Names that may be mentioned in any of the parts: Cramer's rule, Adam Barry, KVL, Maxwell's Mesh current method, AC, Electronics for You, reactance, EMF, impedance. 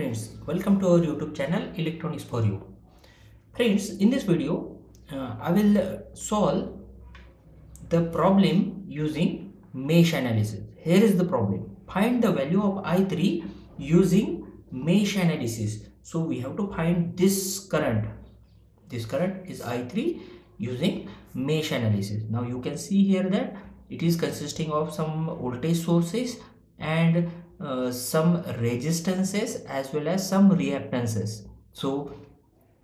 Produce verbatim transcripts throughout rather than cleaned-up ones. friends, welcome to our YouTube channel Electronics for You. Friends, in this video uh, I will solve the problem using mesh analysis. Here is the problem: find the value of I three using mesh analysis. So we have to find this current. This current is I three using mesh analysis. Now you can see here that it is consisting of some voltage sources and uh, some resistances as well as some reactances. So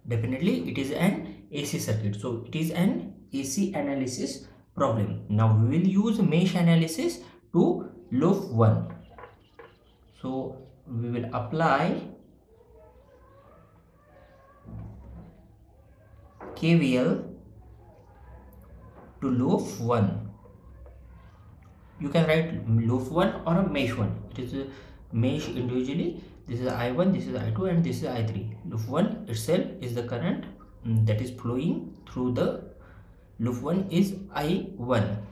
definitely it is an A C circuit. So it is an A C analysis problem. Now we will use mesh analysis to loop one. So we will apply K V L to loop one. You can write loop one or a mesh one. It is a mesh individually. This is I one, this is I two, and this is I three. Loop one itself is the current that is flowing through the loop one is I one,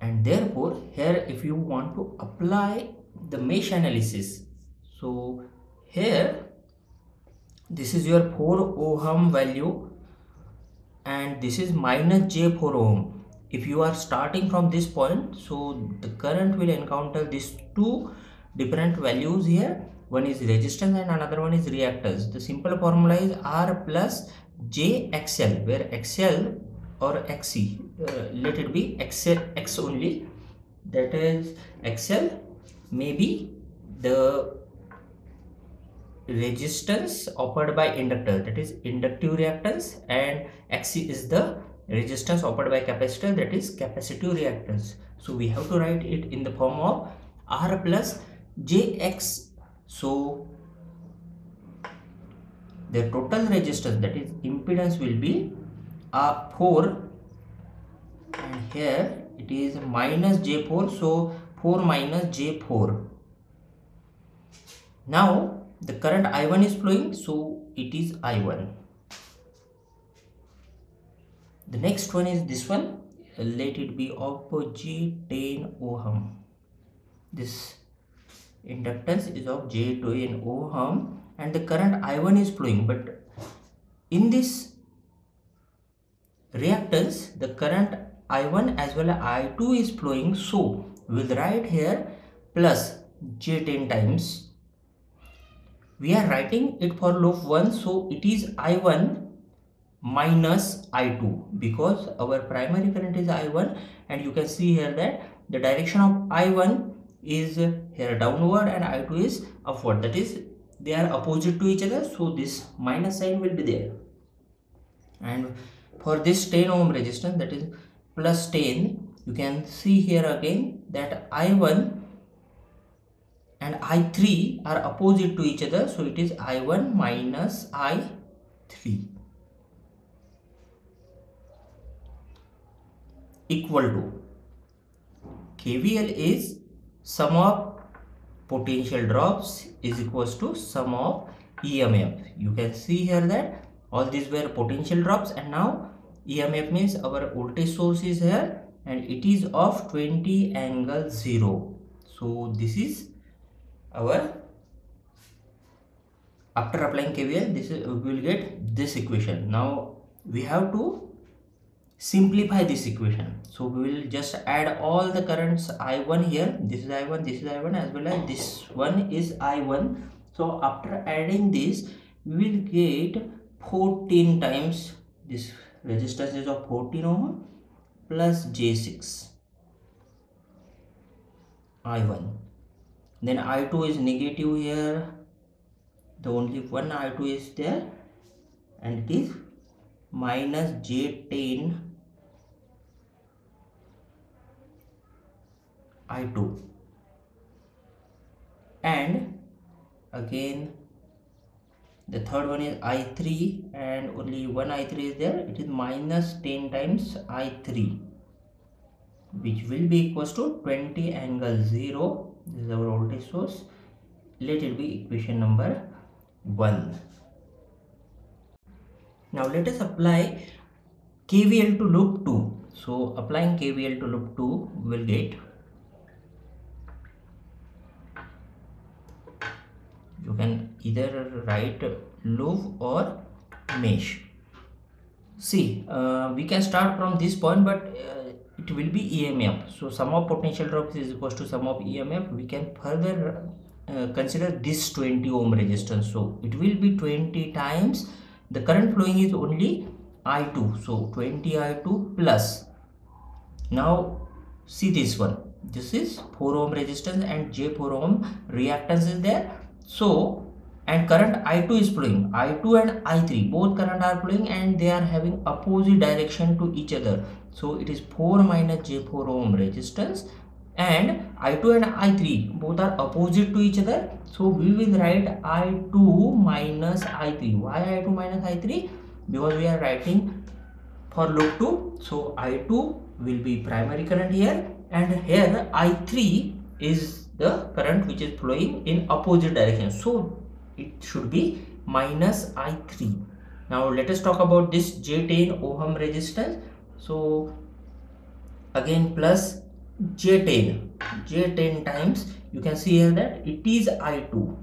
and therefore here if you want to apply the mesh analysis, so here this is your four ohm value and this is minus j four ohm. If you are starting from this point, so the current will encounter these two different values here. One is resistance and another one is reactance. The simple formula is R plus J X L, where X L or X C, uh, let it be X L, X only, that is X L may be the resistance offered by inductor, that is inductive reactance, and X C is the resistance offered by capacitor, that is capacitive reactance. So we have to write it in the form of R plus J X. So the total resistance, that is impedance, will be R four, and here it is minus J four, so four minus J four. Now the current I one is flowing, so it is I one. The next one is this one, let it be of J ten ohm. This inductance is of J ten ohm. And the current I one is flowing, but in this reactance the current I one as well as I two is flowing, so we will write here plus J ten times. We are writing it for loop one, so it is I one minus I two, because our primary current is I one, and you can see here that the direction of I one is here downward and I two is upward, that is they are opposite to each other, so this minus sign will be there. And for this ten ohm resistance, that is plus ten, you can see here again that I one and I three are opposite to each other, so it is I one minus I three equal to K V L is sum of potential drops is equals to sum of E M F. You can see here that all these were potential drops, and now E M F means our voltage source is here and it is of twenty angle zero. So this is our, after applying K V L, this is, we will get this equation. Now we have to simplify this equation, so we will just add all the currents I one here, this is I one, this is I one, as well as this one is I one. So after adding this we will get fourteen times this resistance is of fourteen ohm plus J six I one, then I two is negative here, the only one I two is there, and it is minus J ten I two, and again the third one is I three and only one I three is there, it is minus ten times I three, which will be equals to twenty angle zero. This is our voltage source. Let it be equation number one. Now let us apply K V L to loop two. So applying K V L to loop two, we will get you can either write loop or mesh. See, uh, we can start from this point, but uh, it will be E M F. So sum of potential drops is equals to sum of E M F. We can further uh, consider this twenty ohm resistance. So it will be twenty times the current flowing is only I two. So twenty I two plus. Now see this one. This is four ohm resistance and J four ohm reactance is there. So, and current I two is flowing, I two and I three, both current are flowing and they are having opposite direction to each other. So it is four minus J four ohm resistance, and I two and I three both are opposite to each other. So we will write I two minus I three. Why I two minus I three? Because we are writing for loop two. So I two will be primary current here, and here I three is the current which is flowing in opposite direction. So it should be minus I three. Now let us talk about this J ten ohm resistance. So again plus J ten J ten times, you can see here that it is I two,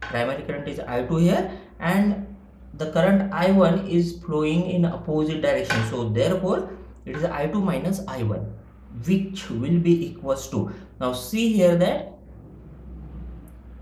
primary current is I two here, and the current I one is flowing in opposite direction. So therefore it is I two minus I one, which will be equals to, now see here that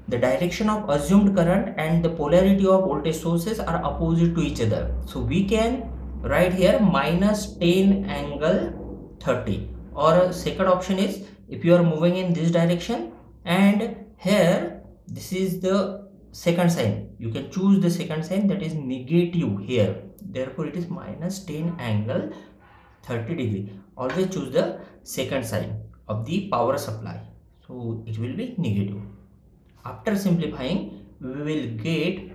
the direction of assumed current and the polarity of voltage sources are opposite to each other. So we can write here minus ten angle thirty, or second option is if you are moving in this direction, and here this is the second sign, you can choose the second sign that is negative here, therefore it is minus ten angle thirty degree. Always choose the second sign of the power supply, so it will be negative. After simplifying, we will get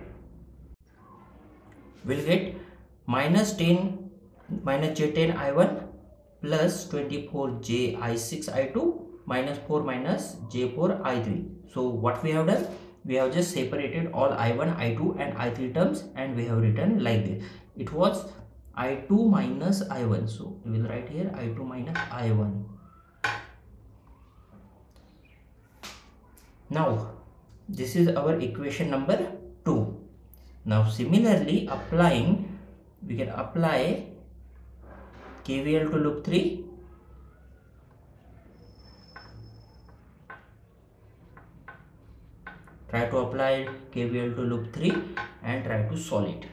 will get minus ten minus J ten I one plus twenty-four J I six I two minus four minus J four I three. So what we have done, we have just separated all I one I two and I three terms, and we have written like this. It was I two minus I one, so we will write here I two minus I one. Now this is our equation number two. Now similarly, applying, we can apply K V L to loop three. Try to apply K V L to loop three and try to solve it.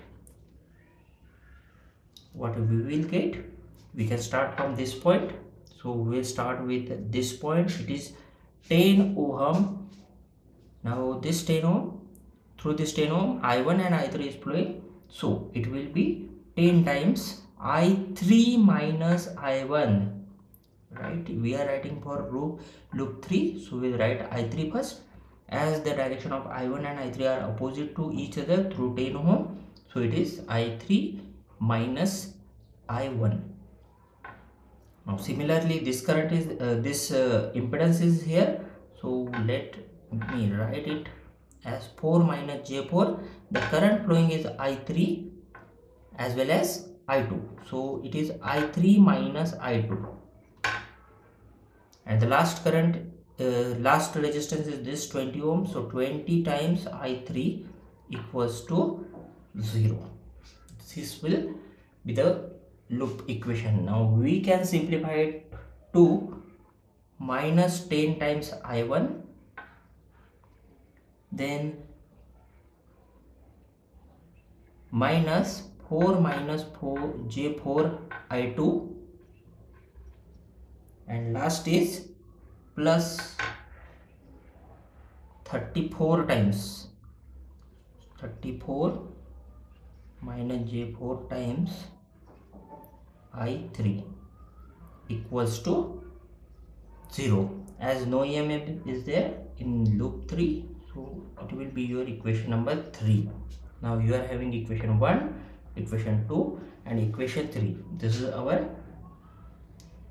What we will get, we can start from this point. So we will start with this point, it is ten ohm. Now this ten ohm, through this ten ohm, I one and I three is flowing. So it will be ten times I three minus I one. Right? We are writing for loop, loop three. So we will write I three first. As the direction of I one and I three are opposite to each other through ten ohm. So it is I three minus I one. Now similarly, this current is, uh, this uh, impedance is here. So let me write it as four minus J four. The current flowing is I three as well as I two, so it is I three minus I two, and the last current uh, last resistance is this twenty ohm. So twenty times I three equals to zero. This will be the loop equation. Now we can simplify it to minus ten times I one, then minus four minus J four I two, and last is plus thirty-four times thirty-four minus J four times I three equals to zero, as no E M F is there in loop three. So it will be your equation number three. Now you are having equation one, equation two, and equation three. This is our,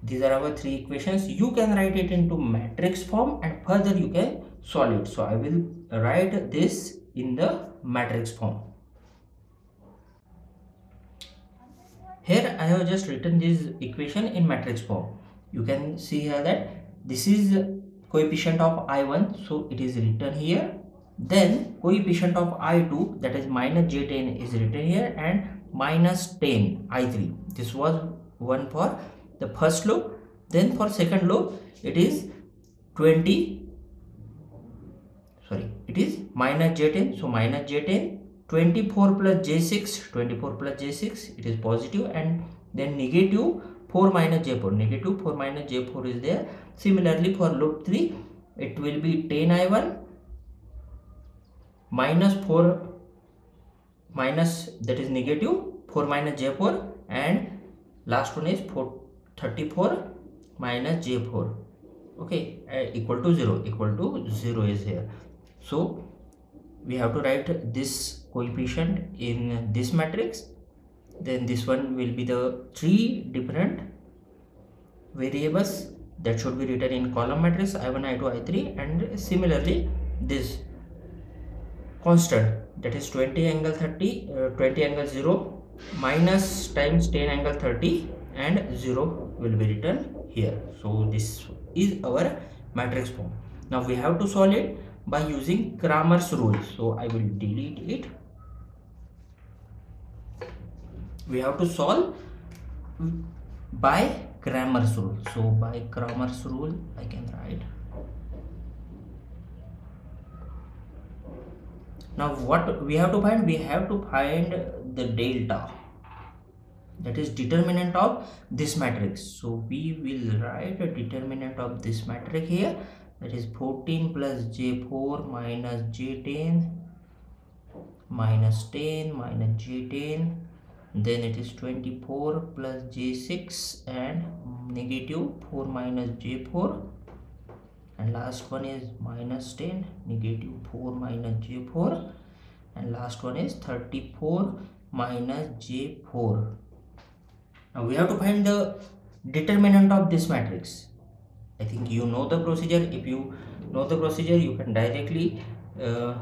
these are our three equations. You can write it into matrix form, and further you can solve it. So I will write this in the matrix form. Here I have just written this equation in matrix form. You can see here that this is coefficient of I one, so it is written here. Then coefficient of I two, that is minus J ten, is written here, and minus ten I three. This was one for the first loop. Then for second loop it is twenty, sorry, it is minus J ten. So minus J ten, twenty-four plus J six, twenty-four plus J six, it is positive, and then negative four minus J four, negative four minus J four is there. Similarly for loop three, it will be ten I one minus four minus, that is negative four minus J four, and last one is four, thirty-four minus J four, okay, uh, equal to zero, equal to zero is here. So we have to write this coefficient in this matrix. Then this one will be the three different variables that should be written in column matrix I one I two I three, and similarly this constant, that is twenty angle thirty, uh, twenty angle zero minus times ten angle thirty, and zero will be written here. So this is our matrix form. Now we have to solve it by using Cramer's rule. So I will delete it. We have to solve by Cramer's rule. So by Cramer's rule I can write. Now what we have to find? We have to find the delta, that is determinant of this matrix. So we will write the determinant of this matrix here, that is fourteen plus J four minus J ten minus ten minus J ten, then it is twenty-four plus J six and negative four minus J four, and last one is minus ten, negative four minus J four, and last one is thirty-four minus J four. Now we have to find the determinant of this matrix. I think you know the procedure. If you know the procedure, you can directly uh,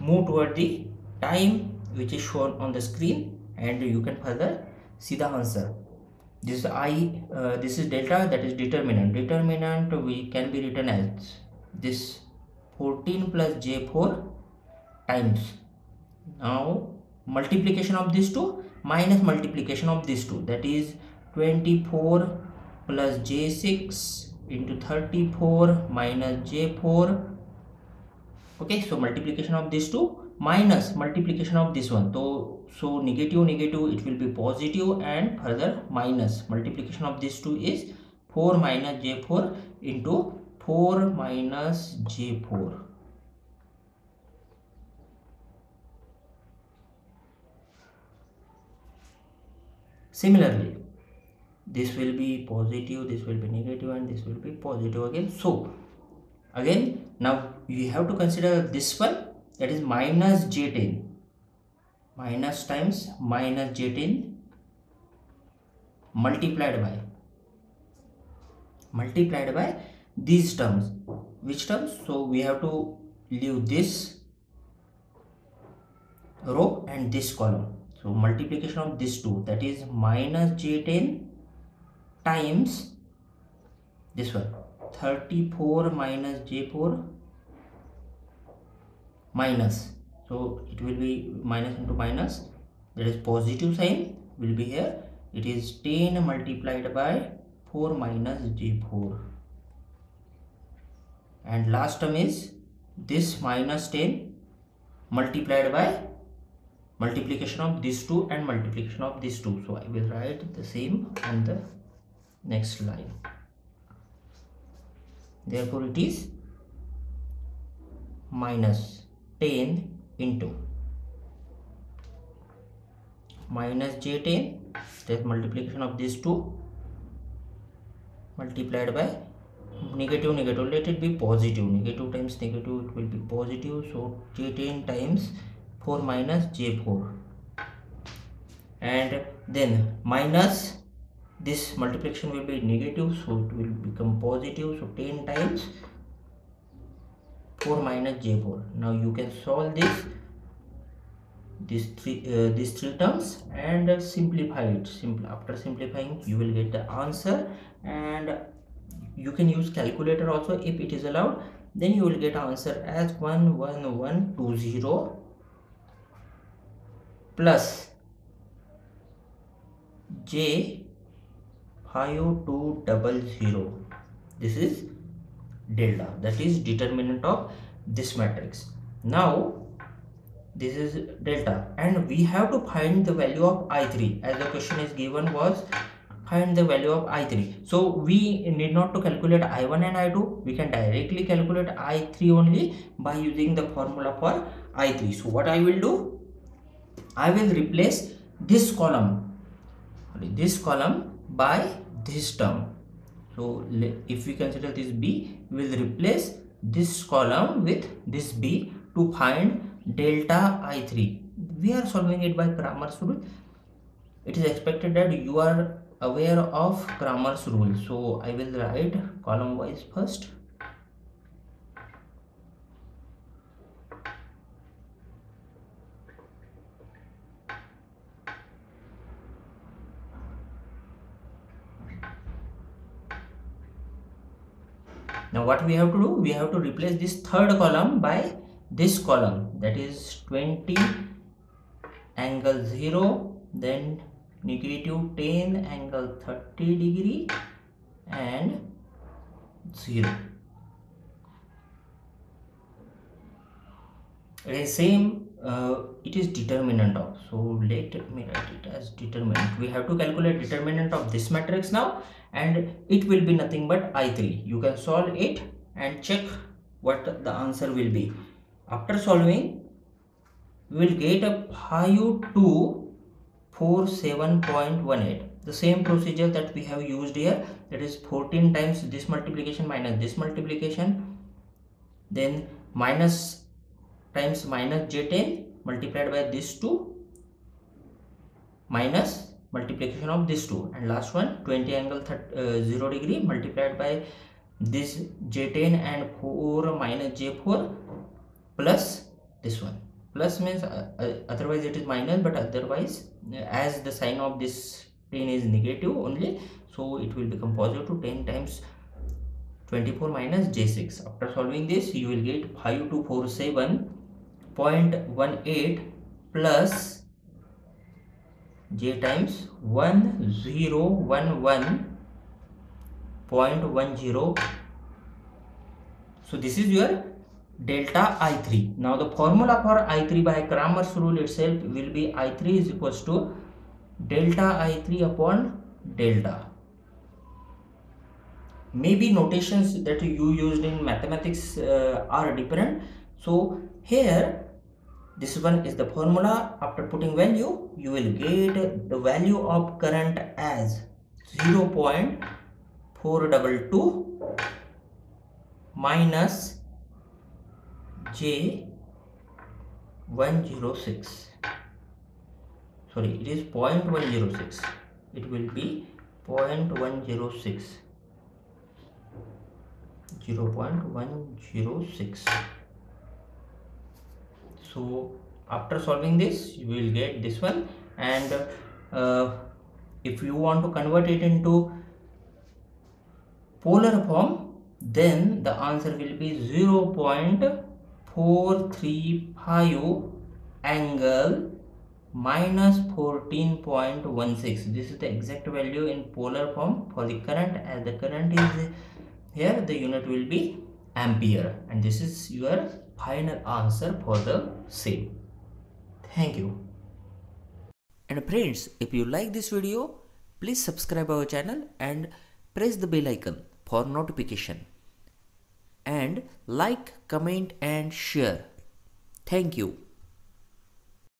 move toward the time which is shown on the screen, and you can further see the answer. This I, uh, this is delta, that is determinant. Determinant we can be written as this fourteen plus J four times, now multiplication of these two minus multiplication of these two, that is twenty-four plus J six into thirty-four minus J four, okay. So multiplication of these two minus multiplication of this one, so so negative negative it will be positive, and further minus multiplication of these two is four minus J four into four minus J four. Similarly this will be positive, this will be negative, and this will be positive again. So again, now you have to consider this one, that is minus J ten, minus times minus J ten multiplied by multiplied by these terms. Which terms? So we have to leave this row and this column. So multiplication of these two, that is minus J ten times this one, thirty-four minus J four minus, so it will be minus into minus, that is positive sign will be here, it is ten multiplied by four minus J four, and last term is this minus ten multiplied by multiplication of these two and multiplication of these two. So I will write the same on the next line. Therefore it is minus ten into minus J ten, that multiplication of these two multiplied by negative negative, let it be positive, negative times negative it will be positive, so J ten times four minus J four, and then minus this multiplication will be negative, so it will become positive, so ten times four minus J four. Now you can solve this these three uh, these three terms and uh, simplify it. Simple after simplifying you will get the answer, and you can use calculator also if it is allowed. then you will get answer as one one one two zero plus J five two zero zero. This is delta, that is determinant of this matrix. Now this is delta, and we have to find the value of I three, as the question is given was find the value of I three. So we need not to calculate I one and I two, we can directly calculate I three only by using the formula for I three. So what I will do, I will replace this column this column by this term. So if we consider this B, we will replace this column with this B to find delta I three. We are solving it by Cramer's rule. It is expected that you are aware of Cramer's rule. So I will write column wise first. Now what we have to do, we have to replace this third column by this column, that is twenty angle zero, then negative ten angle thirty degree and zero. The same uh, it is determinant of, so let me write it as determinant. We have to calculate determinant of this matrix now, and it will be nothing but I three. You can solve it and check what the answer will be. After solving, we will get a five two four seven point one eight. The same procedure that we have used here, that is fourteen times this multiplication minus this multiplication, then minus times minus J ten multiplied by this two minus multiplication of this two, and last one twenty angle thirty, uh, zero degree multiplied by this J ten and four minus J four plus this one. Plus means uh, uh, otherwise it is minus, but otherwise uh, as the sign of this ten is negative only, so it will become positive to ten times twenty-four minus J six. After solving this, you will get five two four seven point one eight plus J times one thousand eleven point one zero. So this is your delta I three. Now the formula for I three by Cramer's rule itself will be I three is equals to delta I three upon delta. Maybe notations that you used in mathematics uh, are different. So here this one is the formula. After putting value, you will get the value of current as zero point four two two minus J one oh six, sorry, it is zero point one zero six, it will be zero point one zero six, zero point one zero six. So after solving this, you will get this one, and uh, if you want to convert it into polar form, then the answer will be zero point four three five angle minus fourteen point one six. This is the exact value in polar form for the current, as the current is here, the unit will be ampere, and this is your final answer for the same. Thank you. And friends, if you like this video, please subscribe our channel and press the bell icon for notification. And like, comment and share. Thank you.